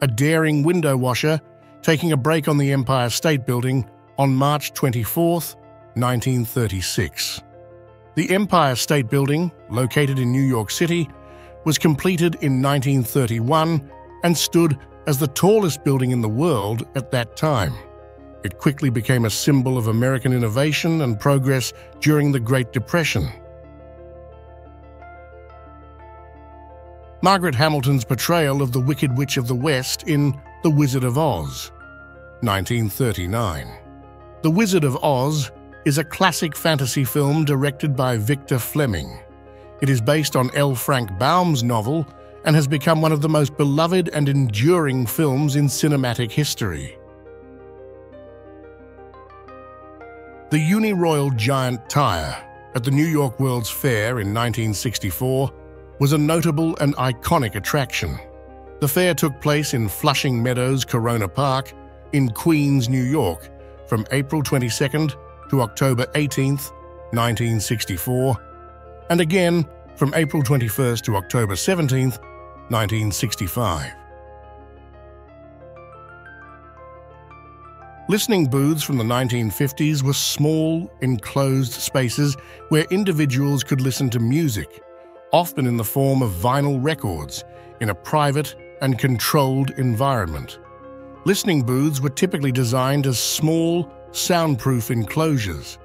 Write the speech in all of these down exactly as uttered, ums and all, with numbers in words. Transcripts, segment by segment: a daring window washer, taking a break on the Empire State Building on March twenty-fourth, nineteen thirty-six. The Empire State Building, located in New York City, was completed in nineteen thirty-one and stood as the tallest building in the world at that time. It quickly became a symbol of American innovation and progress during the Great Depression. Margaret Hamilton's portrayal of the Wicked Witch of the West in The Wizard of Oz, nineteen thirty-nine. The Wizard of Oz is a classic fantasy film directed by Victor Fleming. It is based on L. Frank Baum's novel and has become one of the most beloved and enduring films in cinematic history. The Uniroyal Giant Tire at the New York World's Fair in nineteen sixty-four was a notable and iconic attraction. The fair took place in Flushing Meadows Corona Park in Queens, New York, from April twenty-second to October eighteenth, nineteen sixty-four, and again from April twenty-first to October seventeenth, nineteen sixty-five. Listening booths from the nineteen fifties were small, enclosed spaces where individuals could listen to music, often in the form of vinyl records, in a private and controlled environment. Listening booths were typically designed as small, soundproof enclosures.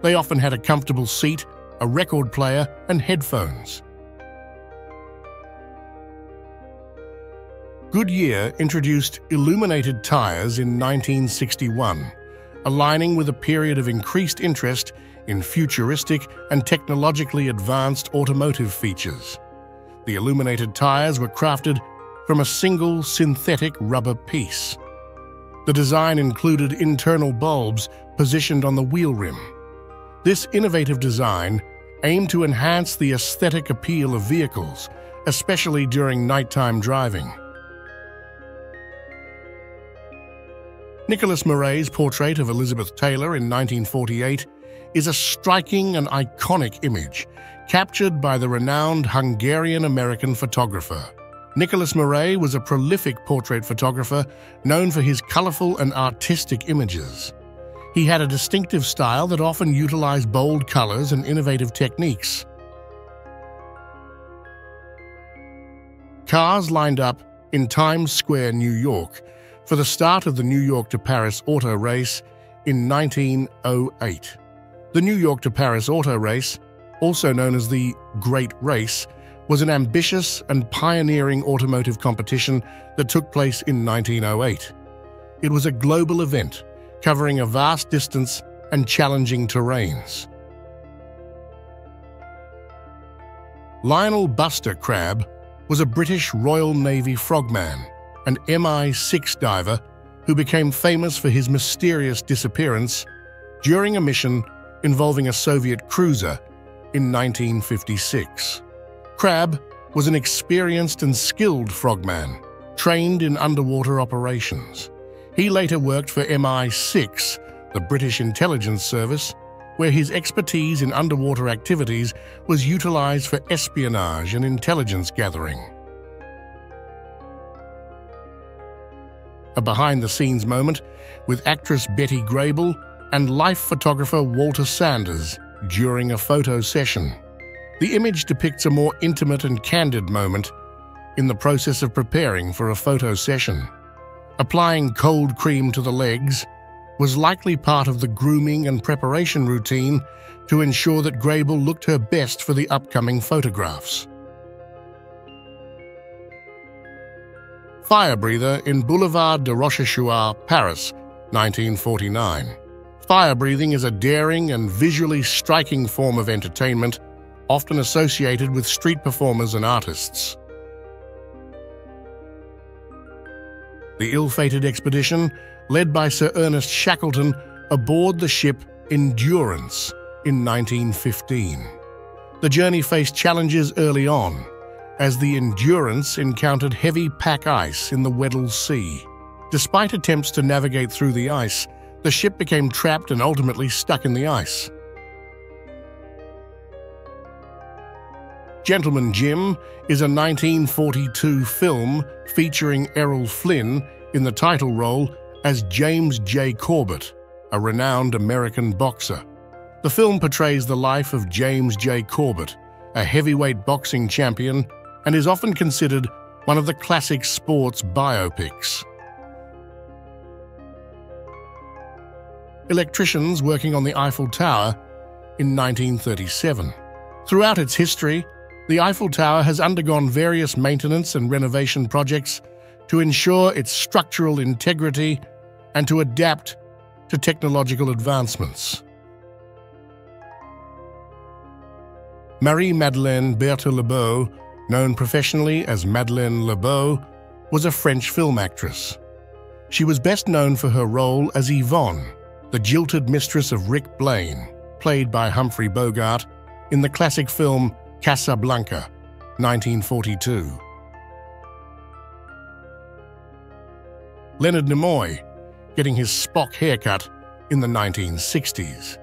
They often had a comfortable seat, a record player, and headphones. Goodyear introduced illuminated tires in nineteen sixty-one, aligning with a period of increased interest in futuristic and technologically advanced automotive features. The illuminated tires were crafted from a single synthetic rubber piece. The design included internal bulbs positioned on the wheel rim. This innovative design aimed to enhance the aesthetic appeal of vehicles, especially during nighttime driving. Nickolas Muray's portrait of Elizabeth Taylor in nineteen forty-eight is a striking and iconic image captured by the renowned Hungarian-American photographer. Nickolas Muray was a prolific portrait photographer known for his colorful and artistic images. He had a distinctive style that often utilized bold colors and innovative techniques. Cars lined up in Times Square, New York, for the start of the New York to Paris Auto Race in nineteen oh eight. The New York to Paris Auto Race, also known as the Great Race, was an ambitious and pioneering automotive competition that took place in nineteen oh eight. It was a global event covering a vast distance and challenging terrains. Lionel Buster Crabb was a British Royal Navy frogman, an M I six diver who became famous for his mysterious disappearance during a mission involving a Soviet cruiser in nineteen fifty-six. Crabb was an experienced and skilled frogman, trained in underwater operations. He later worked for M I six, the British Intelligence Service, where his expertise in underwater activities was utilized for espionage and intelligence gathering. A behind-the-scenes moment with actress Betty Grable and life photographer Walter Sanders during a photo session. The image depicts a more intimate and candid moment in the process of preparing for a photo session. Applying cold cream to the legs was likely part of the grooming and preparation routine to ensure that Grable looked her best for the upcoming photographs. Fire breather in Boulevard de Rochechouart, Paris, nineteen forty-nine. Fire breathing is a daring and visually striking form of entertainment often associated with street performers and artists. The ill-fated expedition, led by Sir Ernest Shackleton, aboard the ship Endurance in nineteen fifteen. The journey faced challenges early on, as the Endurance encountered heavy pack ice in the Weddell Sea. Despite attempts to navigate through the ice, the ship became trapped and ultimately stuck in the ice. Gentleman Jim is a nineteen forty-two film featuring Errol Flynn in the title role as James J. Corbett, a renowned American boxer. The film portrays the life of James J. Corbett, a heavyweight boxing champion, and is often considered one of the classic sports biopics. Electricians working on the Eiffel Tower in nineteen thirty-seven. Throughout its history, the Eiffel Tower has undergone various maintenance and renovation projects to ensure its structural integrity and to adapt to technological advancements. Marie-Madeleine Berthe Lebeau, known professionally as Madeleine Lebeau, was a French film actress. She was best known for her role as Yvonne, the jilted mistress of Rick Blaine, played by Humphrey Bogart, in the classic film Casablanca, nineteen forty-two. Leonard Nimoy, getting his Spock haircut in the nineteen sixties.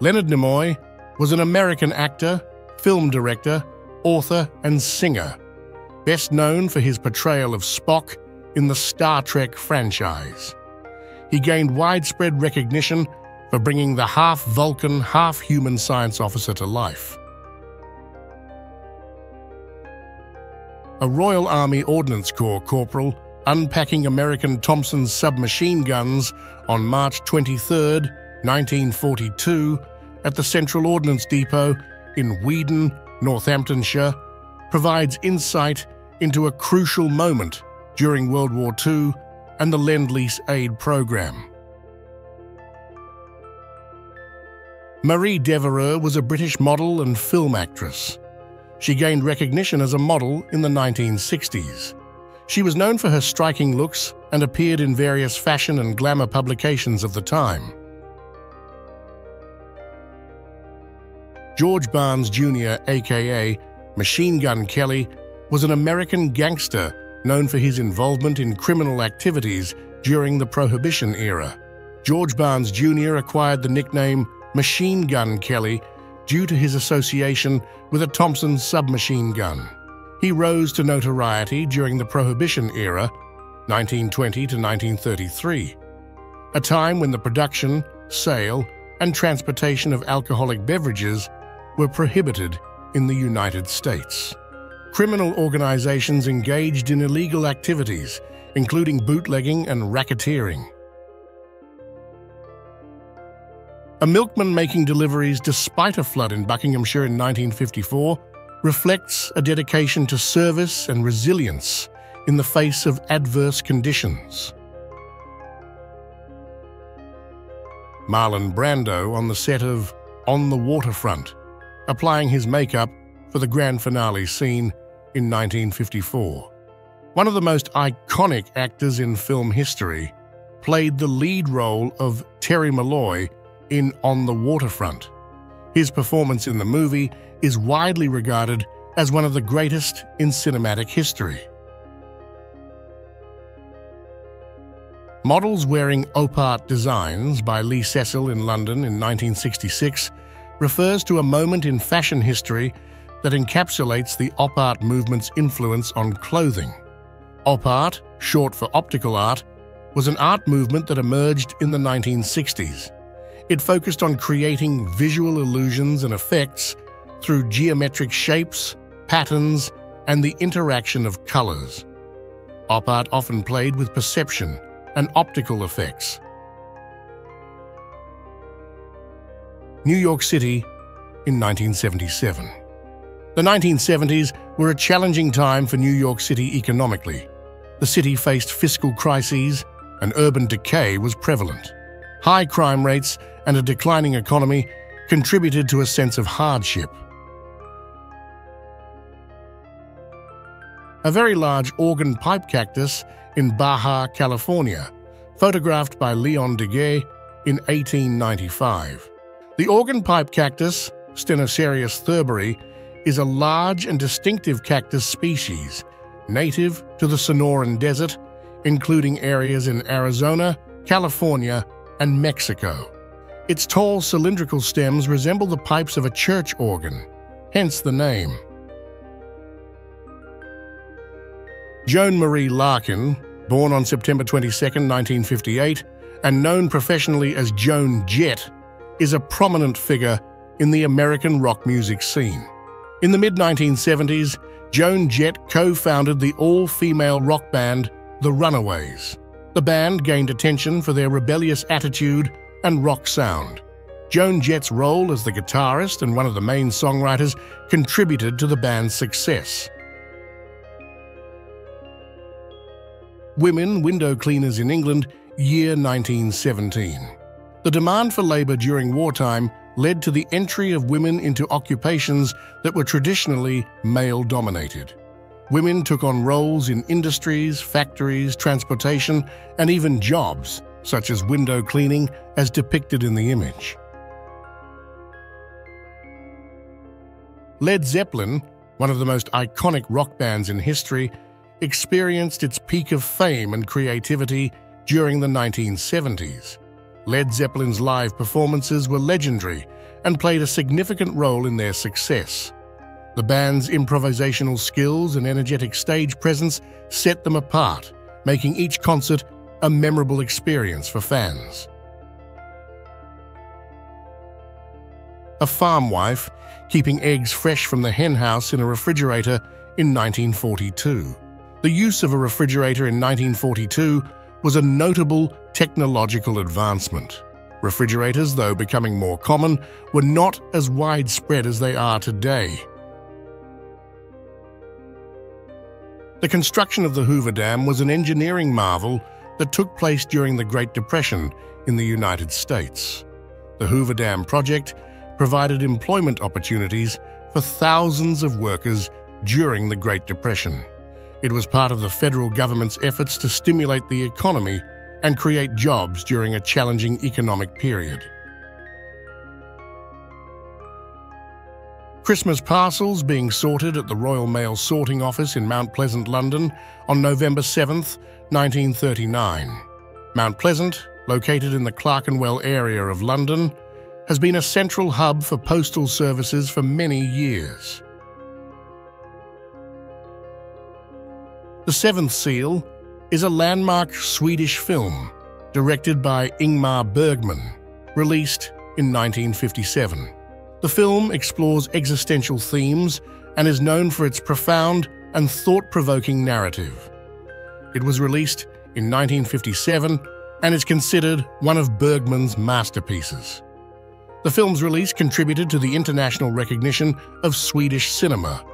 Leonard Nimoy was an American actor, film director, author and singer, best known for his portrayal of Spock in the Star Trek franchise. He gained widespread recognition for bringing the half-Vulcan, half-human science officer to life. A Royal Army Ordnance Corps corporal unpacking American Thompson submachine guns on March twenty-third, nineteen forty-two, at the Central Ordnance Depot in Weedon, Northamptonshire, provides insight into a crucial moment during World War Two and the Lend-Lease Aid Programme. Marie Devereux was a British model and film actress. She gained recognition as a model in the nineteen sixties. She was known for her striking looks and appeared in various fashion and glamour publications of the time. George Barnes Junior, aka Machine Gun Kelly, was an American gangster known for his involvement in criminal activities during the Prohibition era. George Barnes Junior acquired the nickname Machine Gun Kelly due to his association with a Thompson submachine gun. He rose to notoriety during the Prohibition era, nineteen twenty to nineteen thirty-three, a time when the production, sale, and transportation of alcoholic beverages were prohibited in the United States. Criminal organizations engaged in illegal activities, including bootlegging and racketeering. A milkman making deliveries despite a flood in Buckinghamshire in nineteen fifty-four reflects a dedication to service and resilience in the face of adverse conditions. Marlon Brando on the set of On the Waterfront, applying his makeup for the grand finale scene in nineteen fifty-four. One of the most iconic actors in film history, played the lead role of Terry Malloy in On the Waterfront. His performance in the movie is widely regarded as one of the greatest in cinematic history. Models wearing Op Art designs by Lee Cecil in London in nineteen sixty-six refers to a moment in fashion history that encapsulates the Op Art movement's influence on clothing. Op Art, short for optical art, was an art movement that emerged in the nineteen sixties. It focused on creating visual illusions and effects through geometric shapes, patterns, and the interaction of colors. Op Art often played with perception and optical effects. New York City in nineteen seventy-seven. The nineteen seventies were a challenging time for New York City economically. The city faced fiscal crises and urban decay was prevalent. High crime rates and a declining economy contributed to a sense of hardship. A very large organ pipe cactus in Baja, California, photographed by Leon Daguerre in eighteen ninety-five. The organ pipe cactus, Stenocereus thurberi, is a large and distinctive cactus species, native to the Sonoran Desert, including areas in Arizona, California, and Mexico. Its tall cylindrical stems resemble the pipes of a church organ, hence the name. Joan Marie Larkin, born on September twenty-second, nineteen fifty-eight, and known professionally as Joan Jett, is a prominent figure in the American rock music scene. In the mid nineteen seventies, Joan Jett co-founded the all-female rock band The Runaways. The band gained attention for their rebellious attitude and rock sound. Joan Jett's role as the guitarist and one of the main songwriters contributed to the band's success. Women Window Cleaners in England, year nineteen seventeen. The demand for labour during wartime led to the entry of women into occupations that were traditionally male-dominated. Women took on roles in industries, factories, transportation, and even jobs, such as window cleaning, as depicted in the image. Led Zeppelin, one of the most iconic rock bands in history, experienced its peak of fame and creativity during the nineteen seventies. Led Zeppelin's live performances were legendary and played a significant role in their success. The band's improvisational skills and energetic stage presence set them apart, making each concert a memorable experience for fans. A farm wife, keeping eggs fresh from the hen house in a refrigerator in nineteen forty-two. The use of a refrigerator in nineteen forty-two was a notable technological advancement. Refrigerators, though becoming more common, were not as widespread as they are today. The construction of the Hoover Dam was an engineering marvel that took place during the Great Depression in the United States. The Hoover Dam project provided employment opportunities for thousands of workers during the Great Depression. It was part of the federal government's efforts to stimulate the economy and create jobs during a challenging economic period. Christmas parcels being sorted at the Royal Mail Sorting Office in Mount Pleasant, London, on November seventh, nineteen thirty-nine. Mount Pleasant, located in the Clerkenwell area of London, has been a central hub for postal services for many years. The Seventh Seal is a landmark Swedish film directed by Ingmar Bergman, released in nineteen fifty-seven. The film explores existential themes and is known for its profound and thought-provoking narrative. It was released in nineteen fifty-seven and is considered one of Bergman's masterpieces. The film's release contributed to the international recognition of Swedish cinema,